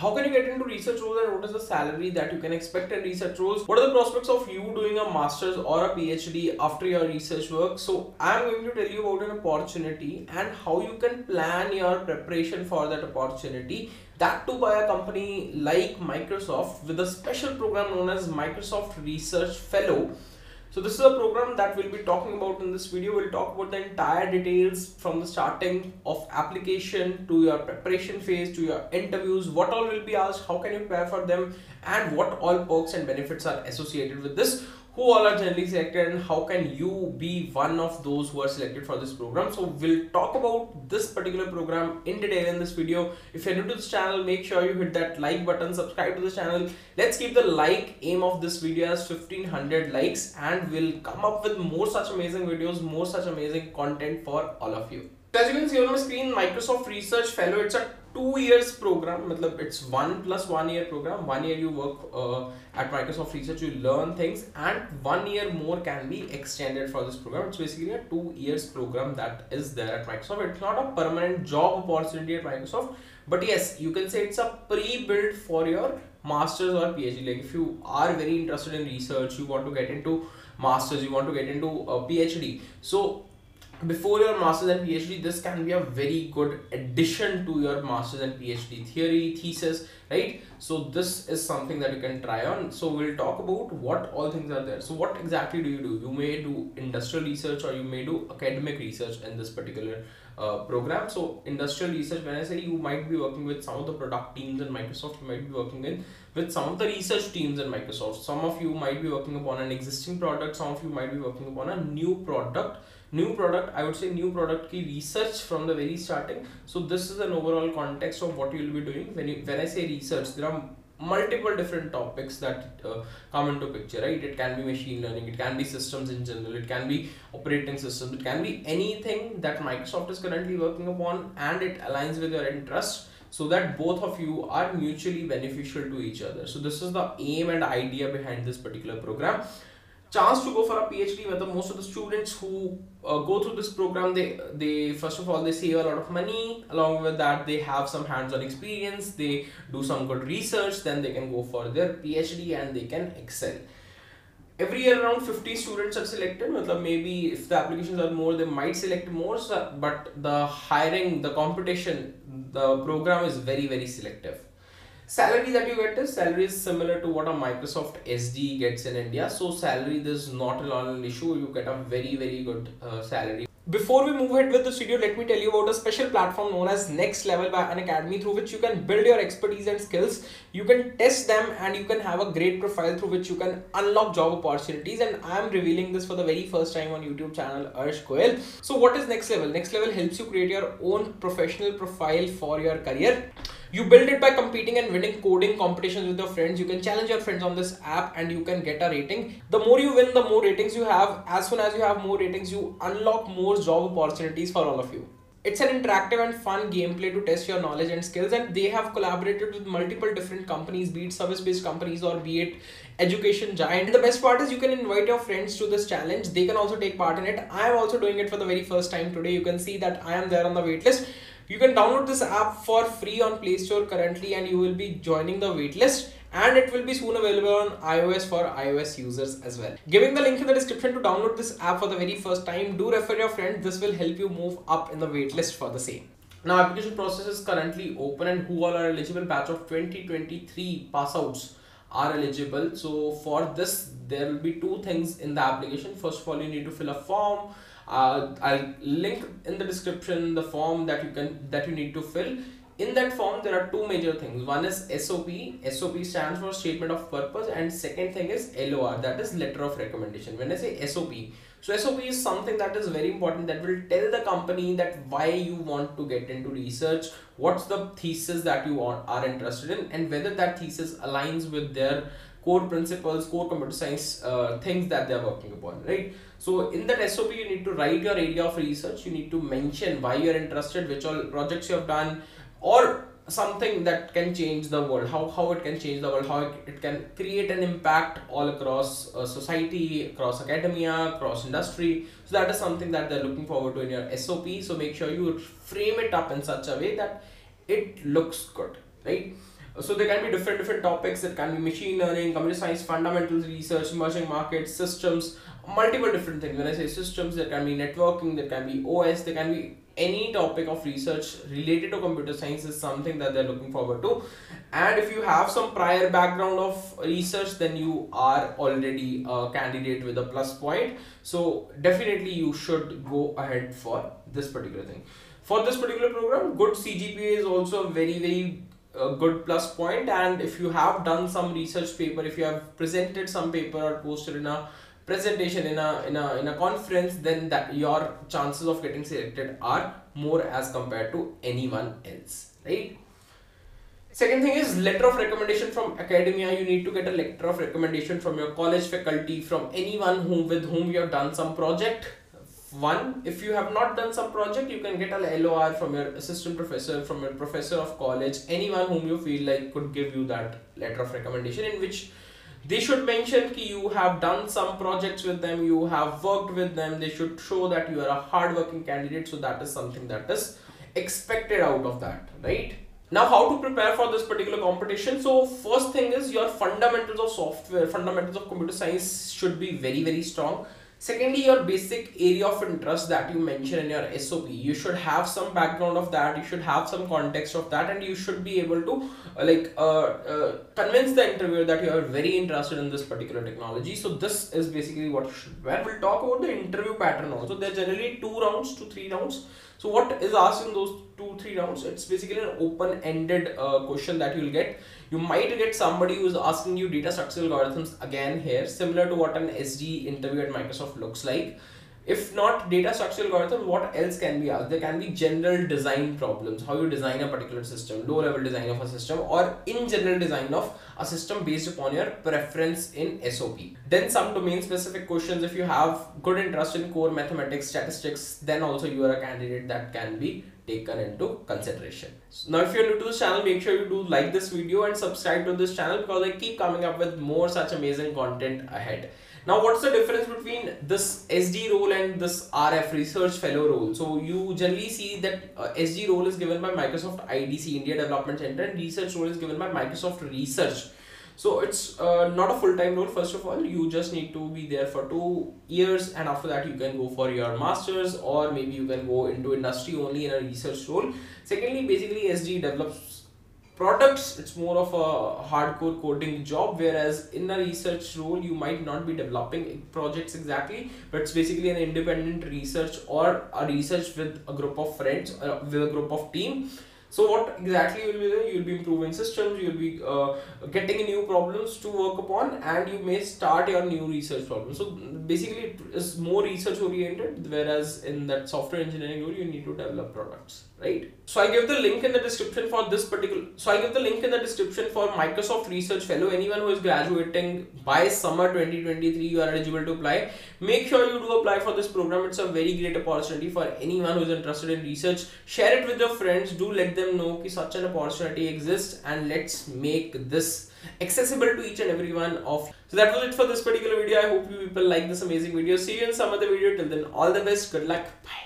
How can you get into research roles, and what is the salary that you can expect in research roles? What are the prospects of you doing a master's or a PhD after your research work? So I'm going to tell you about an opportunity and how you can plan your preparation for that opportunity. That too by a company like Microsoft with a special program known as Microsoft Research Fellow. So this is a program that we'll be talking about in this video. We'll talk about the entire details from the starting of application to your preparation phase to your interviews, what all will be asked, how can you prepare for them, and what all perks and benefits are associated with this, who all are generally selected, and how can you be one of those who are selected for this program. So we'll talk about this particular program in detail in this video. If you're new to this channel, make sure you hit that like button, subscribe to this channel. Let's keep the like aim of this video as 1500 likes, and we'll come up with more such amazing videos, more such amazing content for all of you. So as you can see on my screen, Microsoft Research Fellow, it's a 2 years program. It's 1 plus 1 year program. 1 year you work at Microsoft Research, you learn things, and 1 year more can be extended for this program. It's basically a 2 years program that is there at Microsoft. It's not a permanent job opportunity at Microsoft, but yes, you can say it's a pre-built for your master's or PhD. Like if you are very interested in research, you want to get into master's, you want to get into a PhD, so before your master's and PhD, this can be a very good addition to your master's and PhD theory, thesis, right? So this is something that you can try on. So we'll talk about what all things are there. So what exactly do you do? You may do industrial research or you may do academic research in this particular program. So industrial research, when I say, you might be working with some of the product teams in Microsoft, you might be working with some of the research teams in Microsoft. Some of you might be working upon an existing product, some of you might be working upon a new product. I would say new product ki research from the very starting. So this is an overall context of what you'll be doing. When I say research, there are multiple different topics that come into picture, right? It can be machine learning, it can be systems in general, it can be operating systems, it can be anything that Microsoft is currently working upon, and it aligns with your interests so that both of you are mutually beneficial to each other. So this is the aim and idea behind this particular program. Chance to go for a PhD, whether most of the students who go through this program, they first of all, they save a lot of money. Along with that, they have some hands-on experience, they do some good research, then they can go for their PhD and they can excel. Every year around 50 students are selected. Maybe if the applications are more, they might select more, but the hiring, the competition, the program is very, very selective. Salary that you get is similar to what a Microsoft SD gets in India. So salary, this is not an issue. You get a very, very good salary. Before we move ahead with this video, let me tell you about a special platform known as Next Level by an Academy, through which you can build your expertise and skills, you can test them, and you can have a great profile through which you can unlock job opportunities. And I am revealing this for the very first time on YouTube channel Arsh Goyal. So what is Next Level? Next Level helps you create your own professional profile for your career. You build it by competing and winning coding competitions with your friends. You can challenge your friends on this app and you can get a rating. The more you win, the more ratings you have. As soon as you have more ratings, you unlock more job opportunities for all of you. It's an interactive and fun gameplay to test your knowledge and skills, and they have collaborated with multiple different companies, be it service-based companies or be it education giant. And the best part is you can invite your friends to this challenge. They can also take part in it. I am also doing it for the very first time today. You can see that I am there on the waitlist. You can download this app for free on Play Store currently, and you will be joining the waitlist, and it will be soon available on iOS for iOS users as well. Giving the link in the description to download this app for the very first time. Do refer your friend. This will help you move up in the waitlist for the same. Now application process is currently open, and who all are eligible? Batch of 2023 passouts are eligible. So for this, there will be two things in the application. First of all, you need to fill a form. I'll link in the description the form that you need to fill. In that form, there are two major things. One is SOP. SOP stands for statement of purpose, and second thing is LOR, that is letter of recommendation. When I say SOP, so SOP is something that is very important, that will tell the company that why you want to get into research, what's the thesis that you are interested in, and whether that thesis aligns with their core principles, core computer science things that they are working upon, right? So in that SOP, you need to write your area of research. You need to mention why you are interested, which all projects you have done, or something that can change the world, how it can change the world, how it can create an impact all across society, across academia, across industry. So that is something that they're looking forward to in your SOP. So make sure you frame it up in such a way that it looks good, right? So there can be different topics. It can be machine learning, computer science, fundamentals research, emerging markets, systems, multiple different things. When I say systems, there can be networking, there can be OS, there can be any topic of research related to computer science is something that they're looking forward to. And if you have some prior background of research, then you are already a candidate with a plus point. So definitely you should go ahead for this particular thing. For this particular program, good CGPA is also a very, very a good plus point, and if you have done some research paper, if you have presented some paper or posted in a presentation in a conference, then that your chances of getting selected are more as compared to anyone else, right? Second thing is letter of recommendation from academia. You need to get a letter of recommendation from your college faculty, from anyone with whom you have done some project. One, if you have not done some project, you can get a LOR from your assistant professor, from your professor of college, anyone whom you feel like could give you that letter of recommendation, in which they should mention that you have done some projects with them, you have worked with them. They should show that you are a hardworking candidate. So that is something that is expected out of that, right? Now, how to prepare for this particular competition? So first thing is your fundamentals of software, fundamentals of computer science should be very, very strong. Secondly, your basic area of interest that you mentioned in your SOP, you should have some background of that, you should have some context of that, and you should be able to convince the interviewer that you are very interested in this particular technology. So this is basically what you should wear. We'll talk about the interview pattern also. There are generally 2 rounds to 3 rounds. So what is asked in those 2-3 rounds? It's basically an open-ended question that you'll get. You might get somebody who's asking you data structural algorithms again here, similar to what an SD interview at Microsoft looks like. If not data structural algorithms, what else can be asked? There can be general design problems, how you design a particular system, low level design of a system, or in general design of a system based upon your preference in SOP. Then some domain specific questions. If you have good interest in core mathematics, statistics, then also you are a candidate that can be taken into consideration. So now if you're new to this channel, make sure you do like this video and subscribe to this channel, because I keep coming up with more such amazing content ahead. Now, what's the difference between this SD role and this RF research fellow role? So you generally see that SD role is given by Microsoft IDC, India Development Center, and research role is given by Microsoft Research. So it's not a full-time role. First of all, you just need to be there for 2 years, and after that you can go for your master's, or maybe you can go into industry only in a research role. Secondly, basically SD develops products. It's more of a hardcore coding job, whereas in a research role you might not be developing projects exactly, but it's basically an independent research or a research with a group of friends, with a group of team. So what exactly you'll be doing? You'll be improving systems, you'll be getting new problems to work upon, and you may start your new research problem. So basically it is more research oriented, whereas in that software engineering role you need to develop products, right? So I give the link in the description for this particular, Microsoft Research Fellow. Anyone who is graduating by summer 2023, you are eligible to apply. Make sure you do apply for this program. It's a very great opportunity for anyone who is interested in research. Share it with your friends. Do let them know that such an opportunity exists, and let's make this accessible to each and every one of you. So that was it for this particular video. I hope you people like this amazing video. See you in some other video. Till then, all the best. Good luck. Bye.